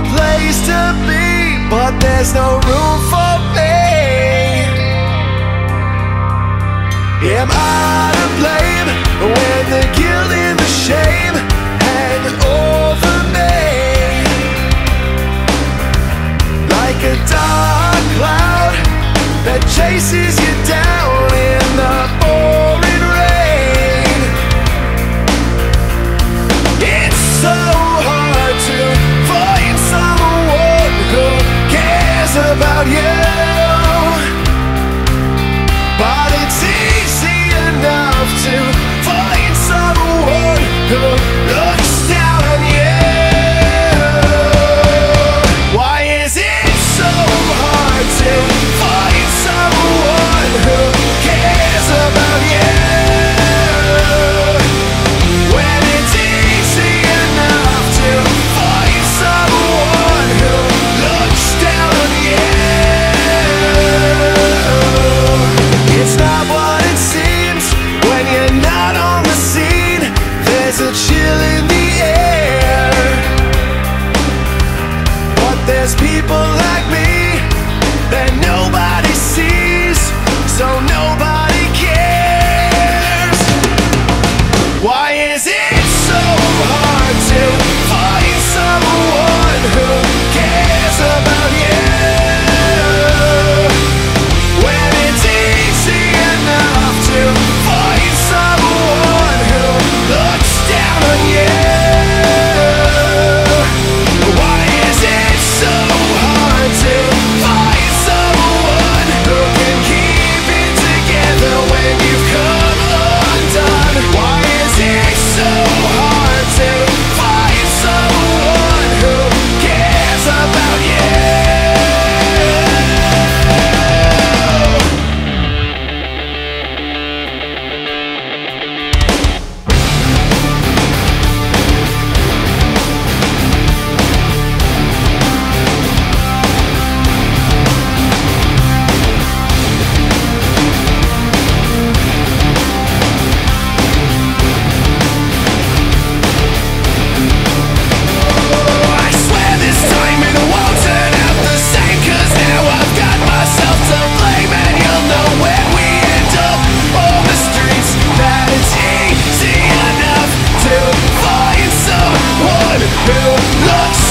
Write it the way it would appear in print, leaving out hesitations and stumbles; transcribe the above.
a place to be, but there's no room for me. Am I to blame when the guilt and the shame hang over me? Like a dark cloud that chases you down in the pouring rain. It's so hard to find someone who cares about you, but it's easy enough to find someone who looks down on you. Why is it so hard to find someone who cares about you, when it's easy enough to find someone who looks down on you? It's not what it seems when you're not on the scene. There's a chill in the air, but there's people like me that nobody sees, so nobody cares. Why is it so hard to find someone who cares about you, when it's easy enough to find someone who looks down on you? Why is it so hard to find someone who can keep it together when you've come undone? Why is it so hard to find someone who cares about you? I swear this time it won't turn out the same, 'cause now I've got myself to blame, and you'll know where we end up on the streets. That it's easy enough to find someone who looks